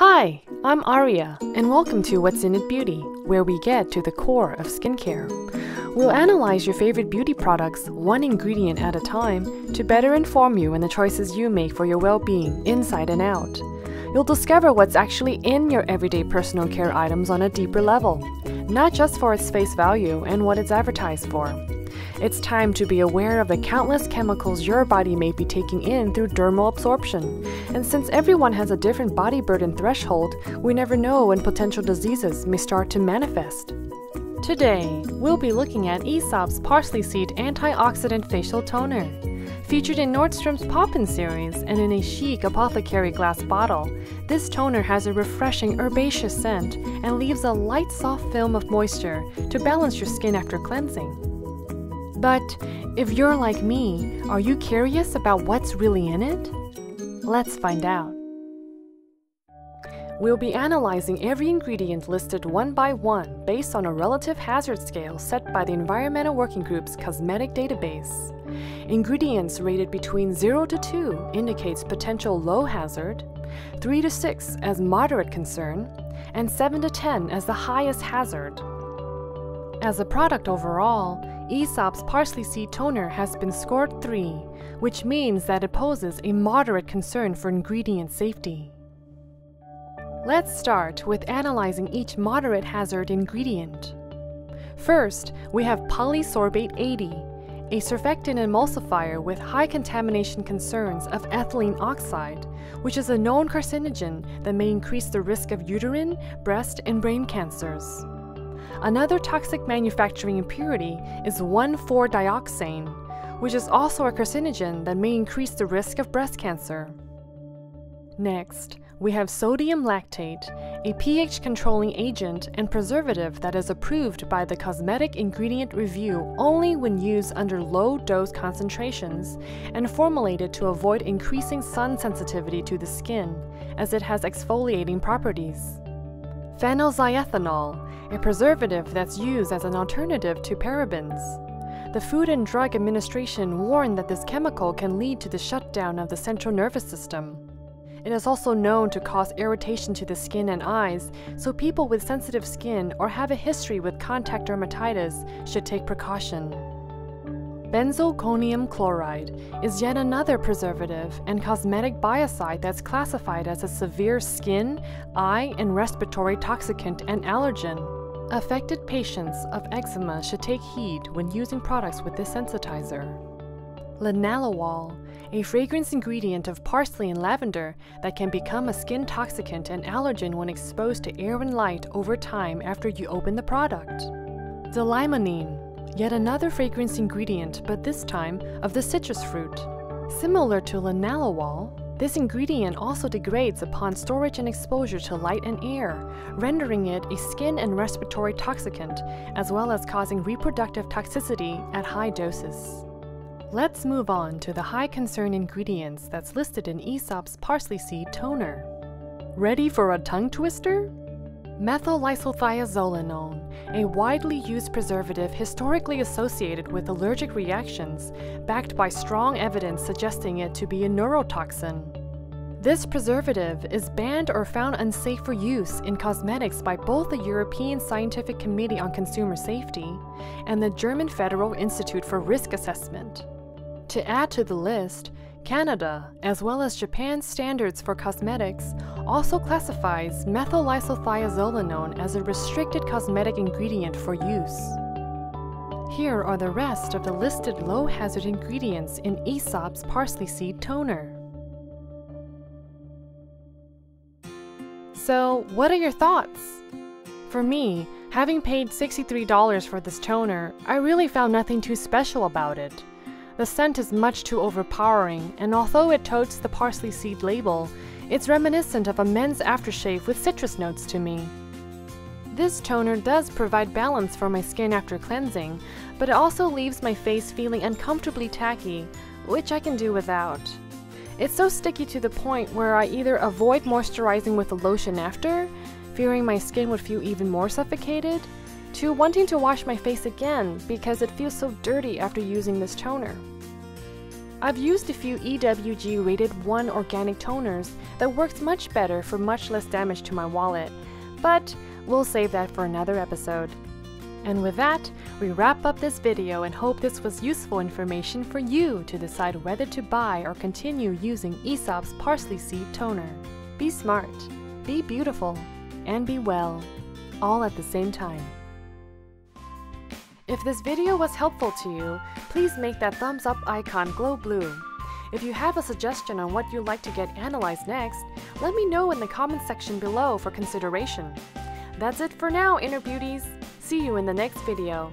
Hi, I'm Aria, and welcome to What's In It Beauty, where we get to the core of skincare. We'll analyze your favorite beauty products one ingredient at a time to better inform you in the choices you make for your well-being inside and out. You'll discover what's actually in your everyday personal care items on a deeper level, not just for its face value and what it's advertised for. It's time to be aware of the countless chemicals your body may be taking in through dermal absorption. And since everyone has a different body burden threshold, we never know when potential diseases may start to manifest. Today, we'll be looking at Aesop's Parsley Seed Antioxidant Facial Toner. Featured in Nordstrom's Poppin' series and in a chic apothecary glass bottle, this toner has a refreshing herbaceous scent and leaves a light soft film of moisture to balance your skin after cleansing. But if you're like me, are you curious about what's really in it? Let's find out. We'll be analyzing every ingredient listed one by one based on a relative hazard scale set by the Environmental Working Group's cosmetic database. Ingredients rated between 0 to 2 indicates potential low hazard, 3 to 6 as moderate concern, and 7 to 10 as the highest hazard. As a product overall, Aesop's Parsley Seed Toner has been scored 3, which means that it poses a moderate concern for ingredient safety. Let's start with analyzing each moderate hazard ingredient. First, we have Polysorbate 80, a surfactant emulsifier with high contamination concerns of ethylene oxide, which is a known carcinogen that may increase the risk of uterine, breast, and brain cancers. Another toxic manufacturing impurity is 1,4-dioxane, which is also a carcinogen that may increase the risk of breast cancer. Next, we have sodium lactate, a pH-controlling agent and preservative that is approved by the Cosmetic Ingredient Review only when used under low-dose concentrations and formulated to avoid increasing sun sensitivity to the skin, as it has exfoliating properties. Phenoxyethanol, a preservative that's used as an alternative to parabens. The Food and Drug Administration warned that this chemical can lead to the shutdown of the central nervous system. It is also known to cause irritation to the skin and eyes, so people with sensitive skin or have a history with contact dermatitis should take precaution. Benzalkonium chloride is yet another preservative and cosmetic biocide that's classified as a severe skin, eye, and respiratory toxicant and allergen. Affected patients of eczema should take heed when using products with this sensitizer. Linalool, a fragrance ingredient of parsley and lavender that can become a skin toxicant and allergen when exposed to air and light over time after you open the product. D-limonene, yet another fragrance ingredient, but this time of the citrus fruit. Similar to linalool, this ingredient also degrades upon storage and exposure to light and air, rendering it a skin and respiratory toxicant, as well as causing reproductive toxicity at high doses. Let's move on to the high concern ingredients that's listed in Aesop's Parsley Seed Toner. Ready for a tongue twister? Methylisothiazolinone, a widely used preservative historically associated with allergic reactions, backed by strong evidence suggesting it to be a neurotoxin. This preservative is banned or found unsafe for use in cosmetics by both the European Scientific Committee on Consumer Safety and the German Federal Institute for Risk Assessment. To add to the list, Canada, as well as Japan's standards for cosmetics, also classifies methylisothiazolinone as a restricted cosmetic ingredient for use. Here are the rest of the listed low-hazard ingredients in Aesop's Parsley Seed Toner. So, what are your thoughts? For me, having paid $63 for this toner, I really found nothing too special about it. The scent is much too overpowering, and although it totes the parsley seed label, it's reminiscent of a men's aftershave with citrus notes to me. This toner does provide balance for my skin after cleansing, but it also leaves my face feeling uncomfortably tacky, which I can do without. It's so sticky to the point where I either avoid moisturizing with the lotion after, fearing my skin would feel even more suffocated, to wanting to wash my face again because it feels so dirty after using this toner. I've used a few EWG rated 1 organic toners that works much better for much less damage to my wallet, but we'll save that for another episode. And with that, we wrap up this video and hope this was useful information for you to decide whether to buy or continue using Aesop's Parsley Seed Toner. Be smart, be beautiful, and be well, all at the same time. If this video was helpful to you, please make that thumbs up icon glow blue. If you have a suggestion on what you'd like to get analyzed next, let me know in the comments section below for consideration. That's it for now, inner beauties. See you in the next video.